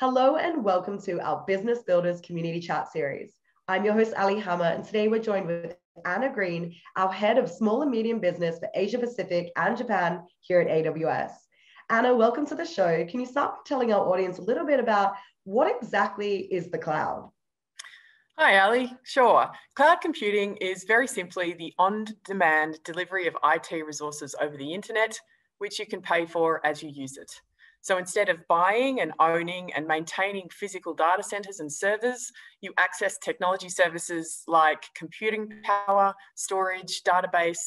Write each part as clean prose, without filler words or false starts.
Hello and welcome to our Business Builders Community Chat series. I'm your host, Aley Hammer, and today we're joined with Anna Green, our Head of Small and Medium Business for Asia Pacific and Japan here at AWS. Anna, welcome to the show. Can you start telling our audience a little bit about what exactly is the cloud? Hi, Aley. Sure. Cloud computing is very simply the on-demand delivery of IT resources over the internet, which you can pay for as you use it. So instead of buying and owning and maintaining physical data centers and servers, you access technology services like computing power, storage, database,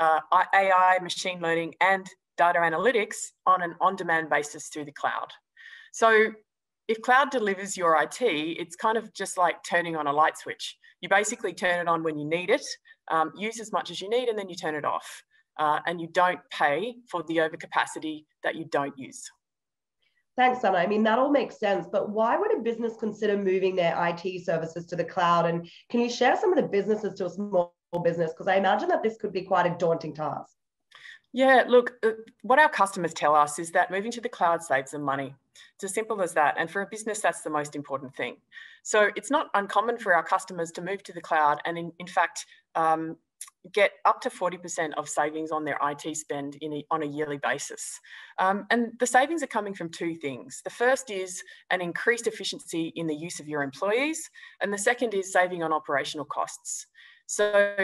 AI, machine learning, and data analytics on an on-demand basis through the cloud. So if cloud delivers your IT, it's kind of just like turning on a light switch. You basically turn it on when you need it, use as much as you need, and then you turn it off. And you don't pay for the overcapacity that you don't use. Thanks, Anna. I mean, that all makes sense, but why would a business consider moving their IT services to the cloud? And can you share some of the businesses to a small business? Because I imagine that this could be quite a daunting task. Yeah, look, what our customers tell us is that moving to the cloud saves them money. It's as simple as that. And for a business, that's the most important thing. So it's not uncommon for our customers to move to the cloud and in fact, get up to 40% of savings on their IT spend on a yearly basis. And the savings are coming from two things. The first is an increased efficiency in the use of your employees, and the second is saving on operational costs. So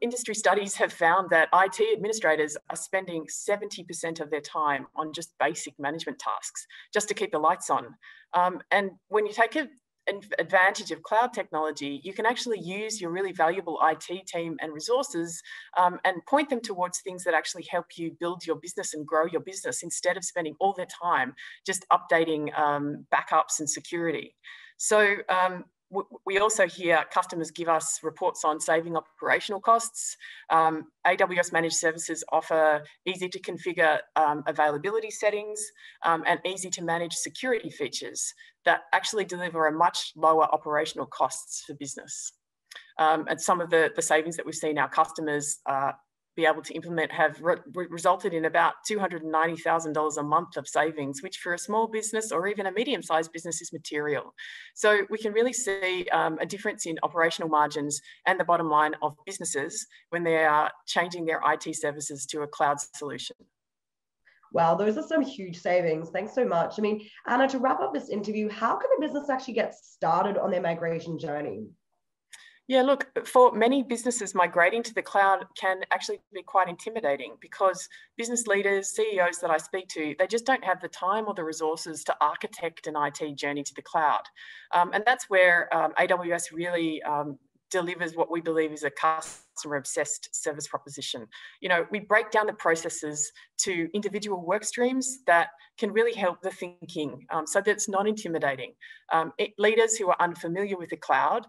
industry studies have found that IT administrators are spending 70% of their time on just basic management tasks, just to keep the lights on. And when you take advantage of cloud technology, you can actually use your really valuable IT team and resources and point them towards things that actually help you build your business and grow your business instead of spending all their time just updating backups and security. So we also hear customers give us reports on saving operational costs. AWS managed services offer easy to configure availability settings and easy to manage security features that actually deliver a much lower operational costs for business. And some of the savings that we've seen our customers be able to implement have resulted in about $290,000 a month of savings, which for a small business or even a medium-sized business is material. So we can really see a difference in operational margins and the bottom line of businesses when they are changing their IT services to a cloud solution. Wow, those are some huge savings. Thanks so much. I mean, Anna, to wrap up this interview, how can a business actually get started on their migration journey? Yeah, look, for many businesses, migrating to the cloud can actually be quite intimidating because business leaders, CEOs that I speak to, they just don't have the time or the resources to architect an IT journey to the cloud. And that's where AWS really delivers what we believe is a customer-obsessed service proposition. You know, we break down the processes to individual work streams that can really help the thinking so that it's not intimidating. Leaders who are unfamiliar with the cloud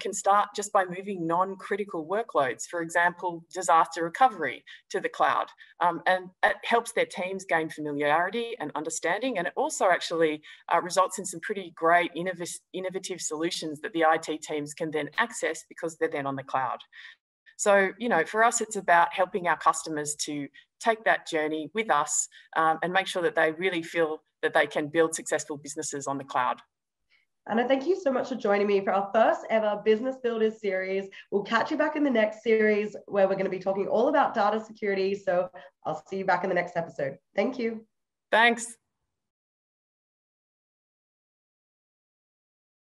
can start just by moving non-critical workloads, for example, disaster recovery, to the cloud. And it helps their teams gain familiarity and understanding, and it also actually results in some pretty great innovative solutions that the IT teams can then access because they're then on the cloud. So, you know, for us, it's about helping our customers to take that journey with us and make sure that they really feel that they can build successful businesses on the cloud. Anna, thank you so much for joining me for our first ever Business Builders series. We'll catch you back in the next series where we're going to be talking all about data security. So I'll see you back in the next episode. Thank you. Thanks.